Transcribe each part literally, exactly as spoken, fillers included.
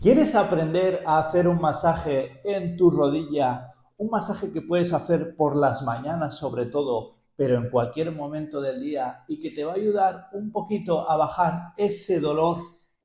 ¿Quieres aprender a hacer un masaje en tu rodilla? Un masaje que puedes hacer por las mañanas sobre todo, pero en cualquier momento del día y que te va a ayudar un poquito a bajar ese dolor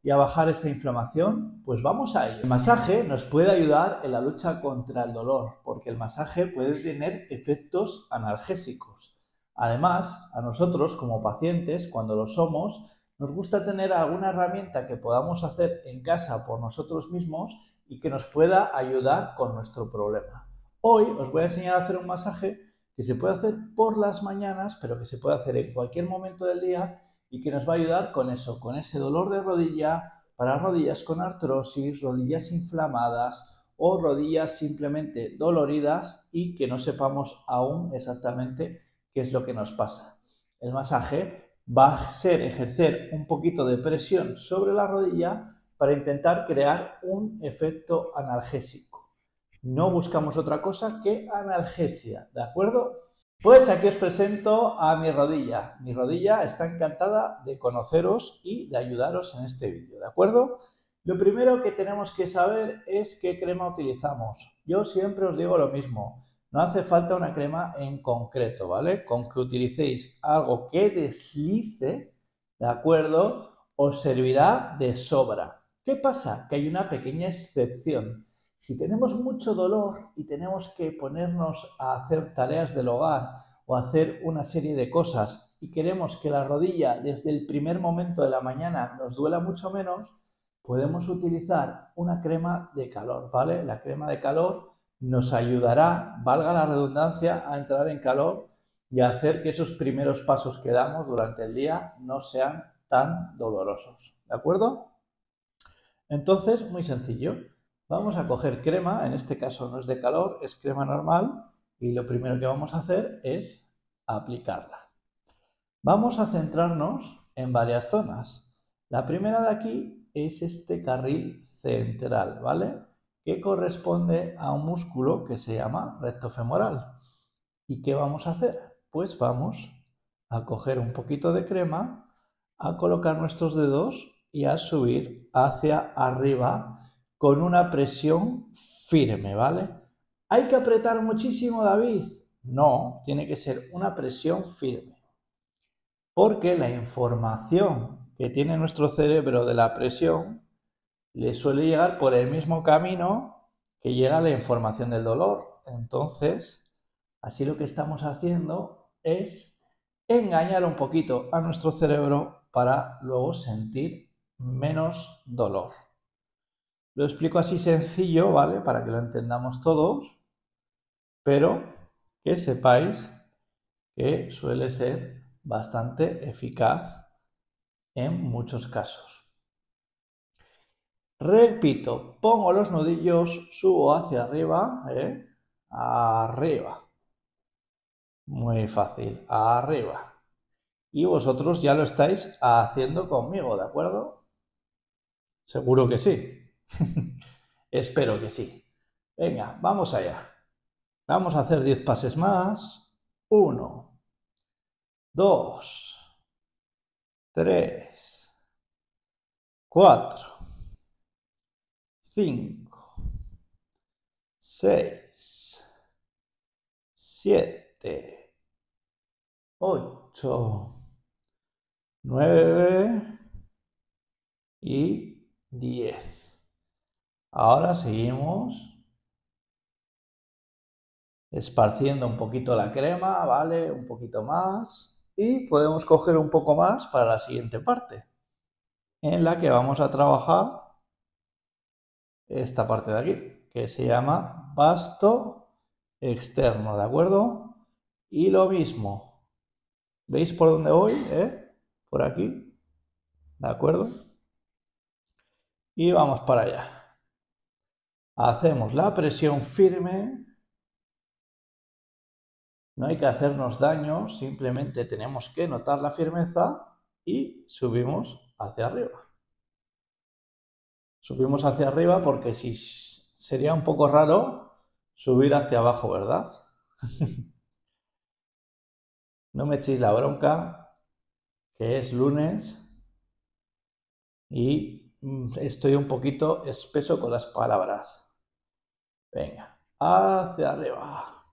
y a bajar esa inflamación, pues vamos a ello. El masaje nos puede ayudar en la lucha contra el dolor, porque el masaje puede tener efectos analgésicos. Además, a nosotros como pacientes, cuando lo somos, nos gusta tener alguna herramienta que podamos hacer en casa por nosotros mismos y que nos pueda ayudar con nuestro problema. Hoy os voy a enseñar a hacer un masaje que se puede hacer por las mañanas, pero que se puede hacer en cualquier momento del día y que nos va a ayudar con eso, con ese dolor de rodilla, para rodillas con artrosis, rodillas inflamadas o rodillas simplemente doloridas y que no sepamos aún exactamente qué es lo que nos pasa. El masaje va a ser ejercer un poquito de presión sobre la rodilla para intentar crear un efecto analgésico. No buscamos otra cosa que analgesia, ¿de acuerdo? Pues aquí os presento a mi rodilla. Mi rodilla está encantada de conoceros y de ayudaros en este vídeo, ¿de acuerdo? Lo primero que tenemos que saber es qué crema utilizamos. Yo siempre os digo lo mismo, no hace falta una crema en concreto, ¿vale? Con que utilicéis algo que deslice, ¿de acuerdo? Os servirá de sobra. ¿Qué pasa? Que hay una pequeña excepción. Si tenemos mucho dolor y tenemos que ponernos a hacer tareas del hogar o hacer una serie de cosas y queremos que la rodilla desde el primer momento de la mañana nos duela mucho menos, podemos utilizar una crema de calor, ¿vale? La crema de calor nos ayudará, valga la redundancia, a entrar en calor y a hacer que esos primeros pasos que damos durante el día no sean tan dolorosos, ¿de acuerdo? Entonces, muy sencillo. Vamos a coger crema, en este caso no es de calor, es crema normal, y lo primero que vamos a hacer es aplicarla. Vamos a centrarnos en varias zonas. La primera de aquí es este carril central, ¿vale? Que corresponde a un músculo que se llama recto femoral. ¿Y qué vamos a hacer? Pues vamos a coger un poquito de crema, a colocar nuestros dedos y a subir hacia arriba, con una presión firme, ¿vale? ¿Hay que apretar muchísimo, David? No, tiene que ser una presión firme. Porque la información que tiene nuestro cerebro de la presión le suele llegar por el mismo camino que llega la información del dolor. Entonces, así lo que estamos haciendo es engañar un poquito a nuestro cerebro para luego sentir menos dolor. Lo explico así sencillo, ¿vale? Para que lo entendamos todos, pero que sepáis que suele ser bastante eficaz en muchos casos. Repito, pongo los nudillos, subo hacia arriba, ¿eh? Arriba. Muy fácil, arriba. Y vosotros ya lo estáis haciendo conmigo, ¿de acuerdo? Seguro que sí. Espero que sí. Venga, vamos allá. Vamos a hacer diez pases más. uno, dos, tres, cuatro, cinco, seis, siete, ocho, nueve y diez. Ahora seguimos esparciendo un poquito la crema, ¿vale? Un poquito más. Y podemos coger un poco más para la siguiente parte, en la que vamos a trabajar esta parte de aquí, que se llama vasto externo, ¿de acuerdo? Y lo mismo. ¿Veis por dónde voy? ¿Eh? Por aquí, ¿de acuerdo? Y vamos para allá. Hacemos la presión firme, no hay que hacernos daño, simplemente tenemos que notar la firmeza y subimos hacia arriba. Subimos hacia arriba porque si sería un poco raro subir hacia abajo, ¿verdad? No me echéis la bronca, que es lunes y Estoy un poquito espeso con las palabras. Venga, hacia arriba.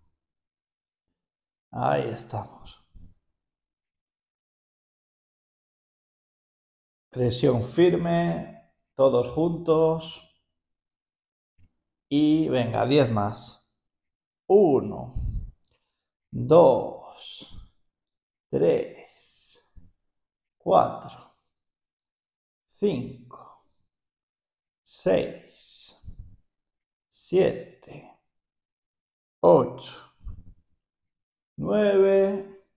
Ahí estamos. Presión firme, todos juntos. Y venga, diez más. Uno, dos, tres, cuatro, cinco. seis, siete, ocho, nueve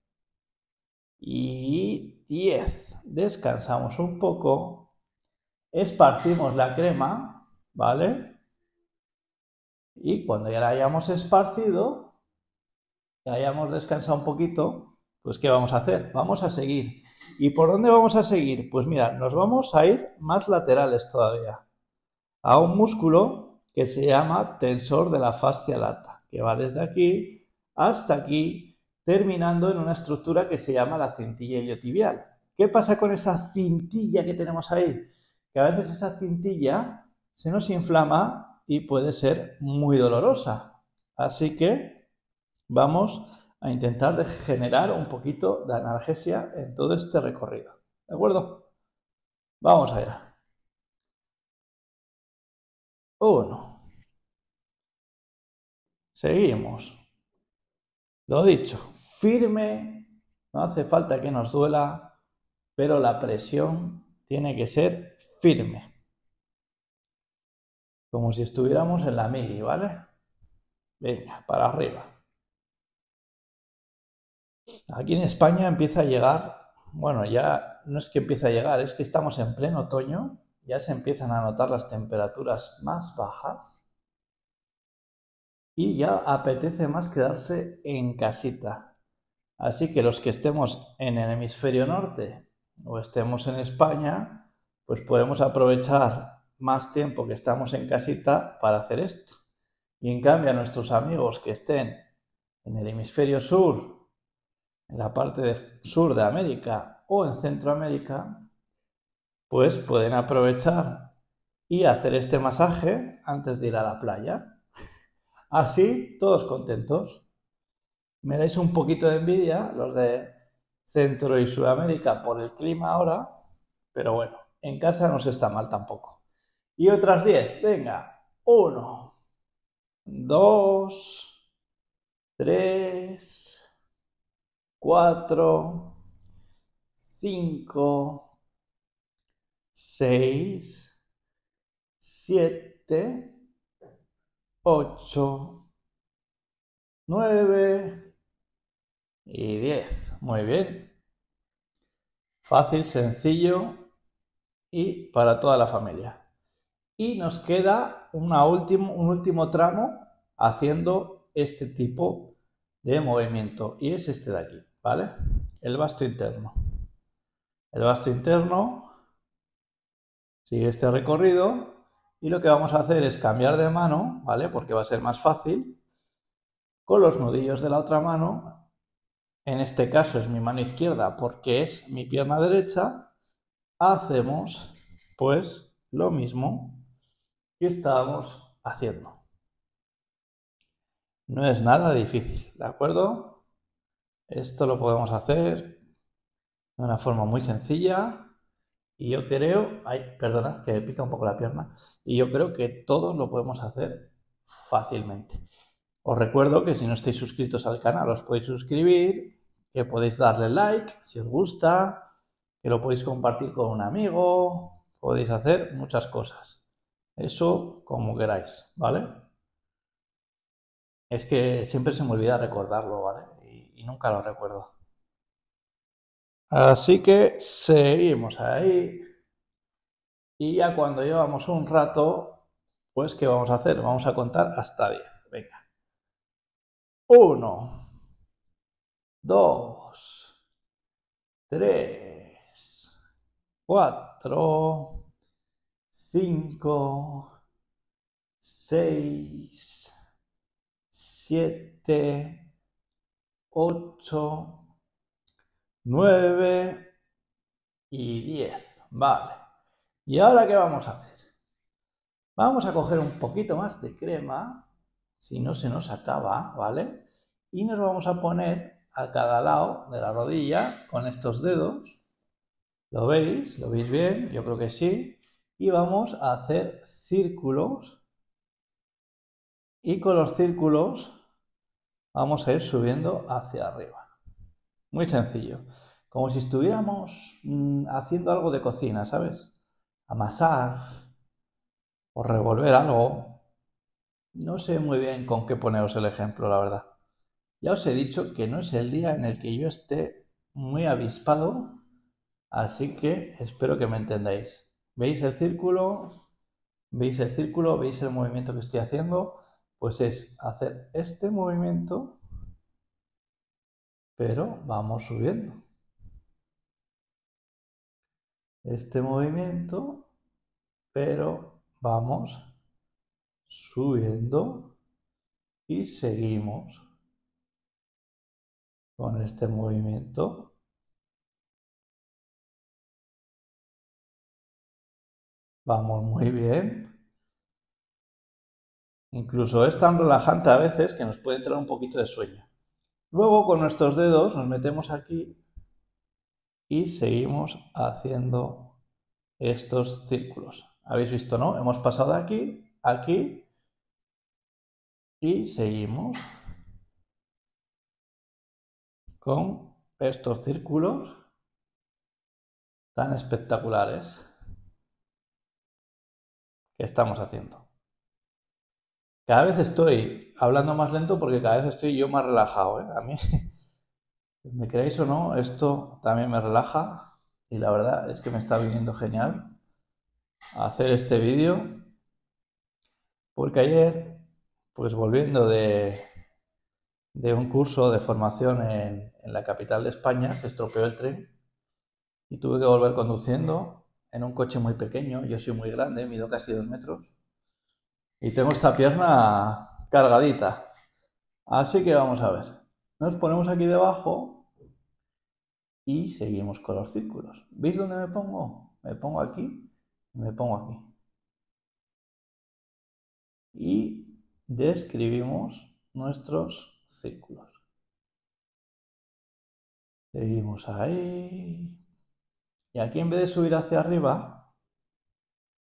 y diez. Descansamos un poco, esparcimos la crema, ¿vale? Y cuando ya la hayamos esparcido, ya hayamos descansado un poquito, pues ¿qué vamos a hacer? Vamos a seguir. ¿Y por dónde vamos a seguir? Pues mira, nos vamos a ir más laterales todavía, a un músculo que se llama tensor de la fascia lata, que va desde aquí hasta aquí, terminando en una estructura que se llama la cintilla iliotibial. ¿Qué pasa con esa cintilla que tenemos ahí? Que a veces esa cintilla se nos inflama y puede ser muy dolorosa. Así que vamos a intentar de generar un poquito de analgesia en todo este recorrido. ¿De acuerdo? Vamos allá. uno. Seguimos. Lo dicho, firme, no hace falta que nos duela, pero la presión tiene que ser firme. Como si estuviéramos en la mili, ¿vale? Venga, para arriba. Aquí en España empieza a llegar, bueno, ya no es que empiece a llegar, es que estamos en pleno otoño. Ya se empiezan a notar las temperaturas más bajas y ya apetece más quedarse en casita. Así que los que estemos en el hemisferio norte o estemos en España, pues podemos aprovechar más tiempo que estamos en casita para hacer esto. Y en cambio a nuestros amigos que estén en el hemisferio sur, en la parte de sur de América o en Centroamérica, pues pueden aprovechar y hacer este masaje antes de ir a la playa. Así, todos contentos. Me dais un poquito de envidia, los de Centro y Sudamérica, por el clima ahora, pero bueno, en casa no se está mal tampoco. Y otras diez, venga, uno, dos, tres, cuatro, cinco, seis, siete, ocho, nueve y diez. Muy bien. Fácil, sencillo y para toda la familia. Y nos queda una último, un último tramo haciendo este tipo de movimiento. Y es este de aquí, ¿vale? El vasto interno. El vasto interno. Sigue este recorrido y lo que vamos a hacer es cambiar de mano, ¿vale? Porque va a ser más fácil. Con los nudillos de la otra mano, en este caso es mi mano izquierda porque es mi pierna derecha, hacemos pues lo mismo que estábamos haciendo. No es nada difícil, ¿de acuerdo? Esto lo podemos hacer de una forma muy sencilla. Y yo creo, ay, perdonad que me pica un poco la pierna, y yo creo que todos lo podemos hacer fácilmente. Os recuerdo que si no estáis suscritos al canal os podéis suscribir, que podéis darle like si os gusta, que lo podéis compartir con un amigo, podéis hacer muchas cosas. Eso como queráis, ¿vale? Es que siempre se me olvida recordarlo, ¿vale? Y, y nunca lo recuerdo. Así que seguimos ahí y ya cuando llevamos un rato, pues ¿qué vamos a hacer? Vamos a contar hasta diez. Venga. uno, dos, tres, cuatro, cinco, seis, siete, ocho, nueve y diez. Vale. ¿Y ahora qué vamos a hacer? Vamos a coger un poquito más de crema, si no se nos acaba, ¿vale? Y nos vamos a poner a cada lado de la rodilla con estos dedos. ¿Lo veis? ¿Lo veis bien? Yo creo que sí. Y vamos a hacer círculos. Y con los círculos vamos a ir subiendo hacia arriba. Muy sencillo. Como si estuviéramos mmm, haciendo algo de cocina, ¿sabes? Amasar o revolver algo. No sé muy bien con qué poneros el ejemplo, la verdad. Ya os he dicho que no es el día en el que yo esté muy avispado, así que espero que me entendáis. ¿Veis el círculo? ¿Veis el círculo? ¿Veis el movimiento que estoy haciendo? Pues es hacer este movimiento, pero vamos subiendo. Este movimiento, pero vamos subiendo y seguimos con este movimiento. Vamos muy bien. Incluso es tan relajante a veces que nos puede entrar un poquito de sueño. Luego con nuestros dedos nos metemos aquí y seguimos haciendo estos círculos. ¿Habéis visto, no? Hemos pasado de aquí, aquí y seguimos con estos círculos tan espectaculares que estamos haciendo. Cada vez estoy hablando más lento porque cada vez estoy yo más relajado, ¿eh? A mí, me creéis o no, esto también me relaja y la verdad es que me está viniendo genial hacer este vídeo, porque ayer, pues volviendo de, de un curso de formación en, en la capital de España, se estropeó el tren y tuve que volver conduciendo en un coche muy pequeño. Yo soy muy grande, mido casi dos metros. Y tengo esta pierna cargadita. Así que vamos a ver. Nos ponemos aquí debajo y seguimos con los círculos. ¿Veis dónde me pongo? Me pongo aquí y me pongo aquí. Y describimos nuestros círculos. Seguimos ahí. Y aquí, en vez de subir hacia arriba,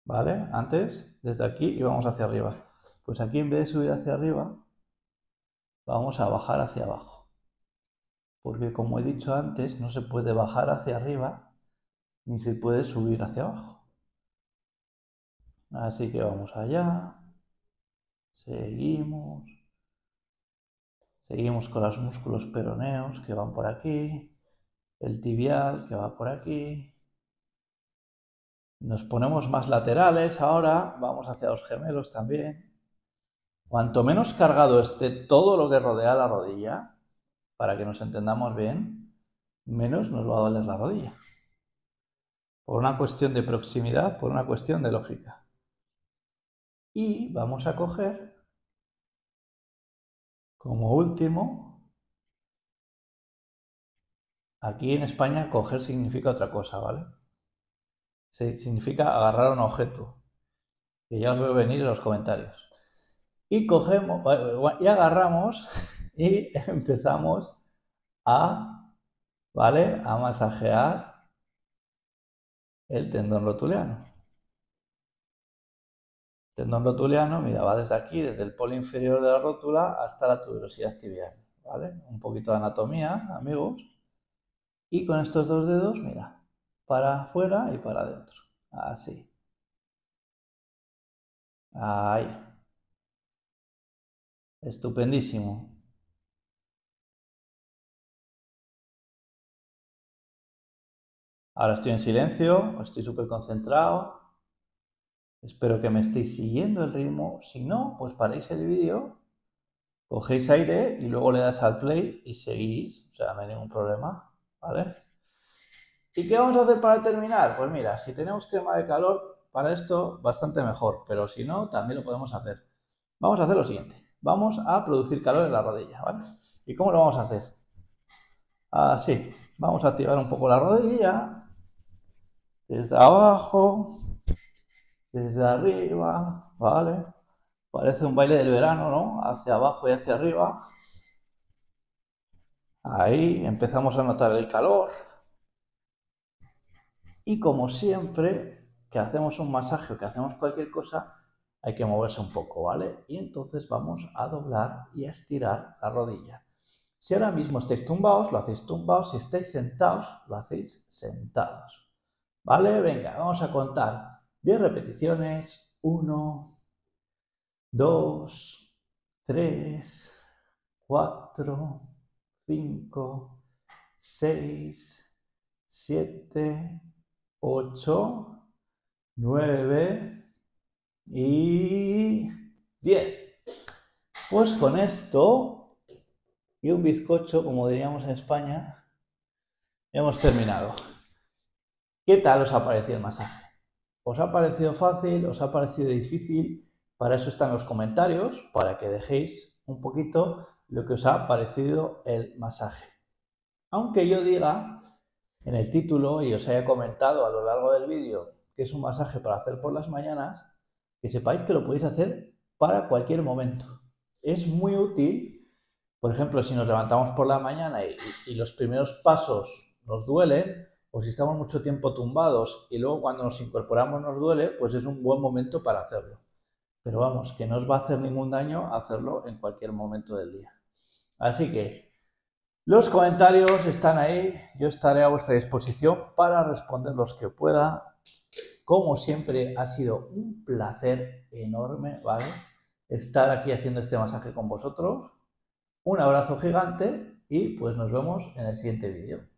¿vale? Antes, desde aquí íbamos hacia arriba. Pues aquí, en vez de subir hacia arriba, vamos a bajar hacia abajo. Porque, como he dicho antes, no se puede bajar hacia arriba ni se puede subir hacia abajo. Así que vamos allá. Seguimos. Seguimos con los músculos peroneos que van por aquí. El tibial que va por aquí. Nos ponemos más laterales ahora, vamos hacia los gemelos también. Cuanto menos cargado esté todo lo que rodea la rodilla, para que nos entendamos bien, menos nos va a doler la rodilla. Por una cuestión de proximidad, por una cuestión de lógica. Y vamos a coger, como último, aquí en España coger significa otra cosa, ¿vale? Significa agarrar un objeto, que ya os veo venir en los comentarios. Y cogemos, y agarramos y empezamos a, ¿vale?, a masajear el tendón rotuliano. El tendón rotuliano, mira, va desde aquí, desde el polo inferior de la rótula hasta la tuberosidad tibial, ¿vale? Un poquito de anatomía, amigos. Y con estos dos dedos, mira, para afuera y para adentro, así. Ahí. Estupendísimo. Ahora estoy en silencio, estoy súper concentrado. Espero que me estéis siguiendo el ritmo. Si no, pues paráis el vídeo, cogéis aire y luego le das al play y seguís. O sea, no hay ningún problema, ¿vale? ¿Y qué vamos a hacer para terminar? Pues mira, si tenemos crema de calor para esto, bastante mejor, pero si no, también lo podemos hacer. Vamos a hacer lo siguiente. Vamos a producir calor en la rodilla, ¿vale? ¿Y cómo lo vamos a hacer? Así. Vamos a activar un poco la rodilla, desde abajo, desde arriba, ¿vale? Parece un baile del verano, ¿no? Hacia abajo y hacia arriba. Ahí empezamos a notar el calor. Y como siempre que hacemos un masaje o que hacemos cualquier cosa, hay que moverse un poco, ¿vale? Y entonces vamos a doblar y a estirar la rodilla. Si ahora mismo estáis tumbados, lo hacéis tumbados. Si estáis sentados, lo hacéis sentados. ¿Vale? Venga, vamos a contar. diez repeticiones, uno, dos, tres, cuatro, cinco, seis, siete, ocho, nueve y diez. Pues con esto y un bizcocho, como diríamos en España, hemos terminado. ¿Qué tal os ha parecido el masaje? ¿Os ha parecido fácil? ¿Os ha parecido difícil? Para eso están los comentarios, para que dejéis un poquito lo que os ha parecido el masaje. Aunque yo diga en el título y os haya comentado a lo largo del vídeo que es un masaje para hacer por las mañanas, que sepáis que lo podéis hacer para cualquier momento. Es muy útil, por ejemplo, si nos levantamos por la mañana y, y los primeros pasos nos duelen, o si estamos mucho tiempo tumbados y luego cuando nos incorporamos nos duele, pues es un buen momento para hacerlo. Pero vamos, que no os va a hacer ningún daño hacerlo en cualquier momento del día. Así que los comentarios están ahí, yo estaré a vuestra disposición para responder los que pueda. Como siempre ha sido un placer enorme, ¿vale? Estar aquí haciendo este masaje con vosotros. Un abrazo gigante y pues nos vemos en el siguiente vídeo.